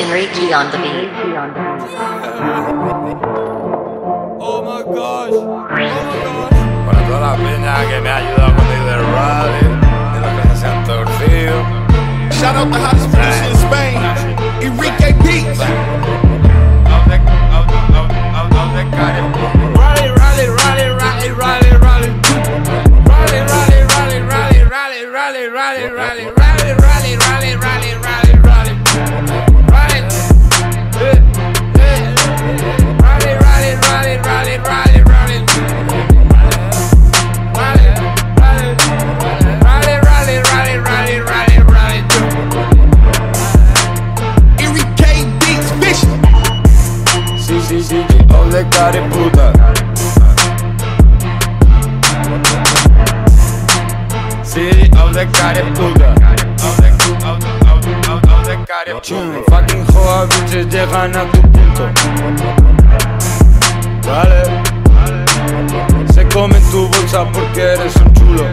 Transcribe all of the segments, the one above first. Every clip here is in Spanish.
Enrique on the beat. Oh my gosh. Oh my gosh. Para toda la peña que me ha ayudado con el rally, de la que se han torcido. Shout out the hottest producer in Spain, Enrique Beats. Ole careputa, sí, ole careputa, ole careputa. Fucking joa bitches llegan a tu punto. Dale, se comen tu bolsa porque eres un chulo.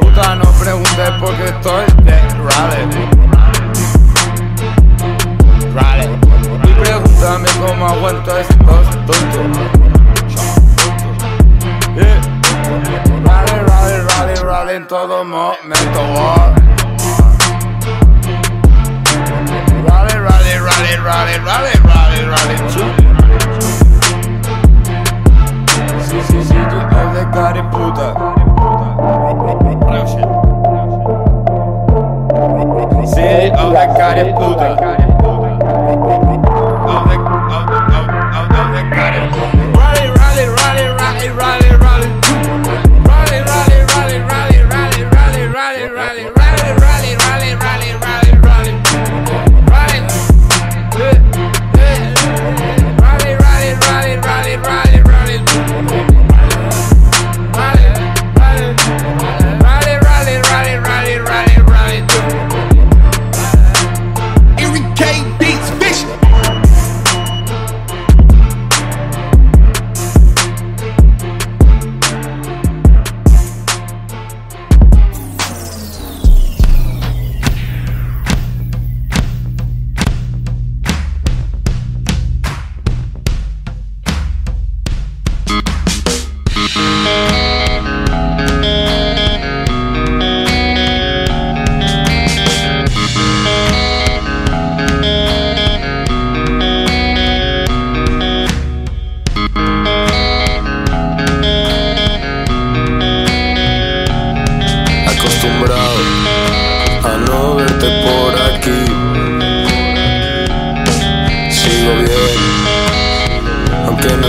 Puta, no preguntes porque estoy de rally. Y pregúntame cómo aguanto estos tontos. Rally en todo momento. Rally. Sí, yo de cariputa. City of the careputa, of the careputa.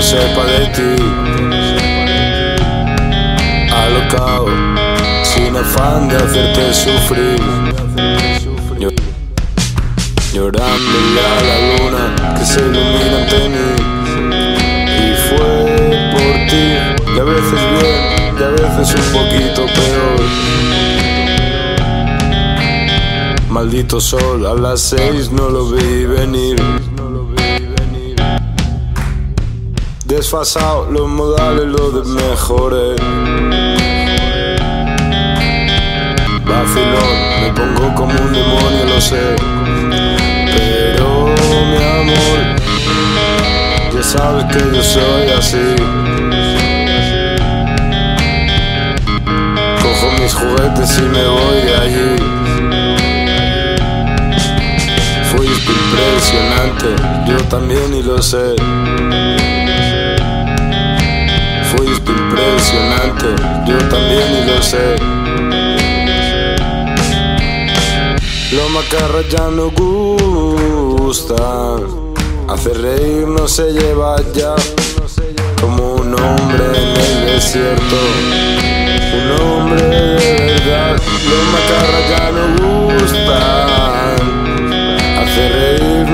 Sepa de ti, alocado, sin afán de hacerte sufrir, llorando a la luna que se ilumina ante mí, y fue por ti, y a veces bien, y a veces un poquito peor. Maldito sol, a las 6 no lo vi venir. Desfasado, los modales, los desmejores. Vacilón, me pongo como un demonio, lo sé. Pero mi amor, ya sabes que yo soy así. Cojo mis juguetes y me voy de allí. Fuiste impresionante, yo también y lo sé. Fuiste impresionante, yo también y lo sé. Los macarras ya no gustan, hacer reír no se lleva ya, como un hombre en el desierto, un hombre de verdad. Los macarras ya no gustan, hacer reír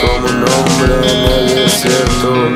como un hombre en el desierto.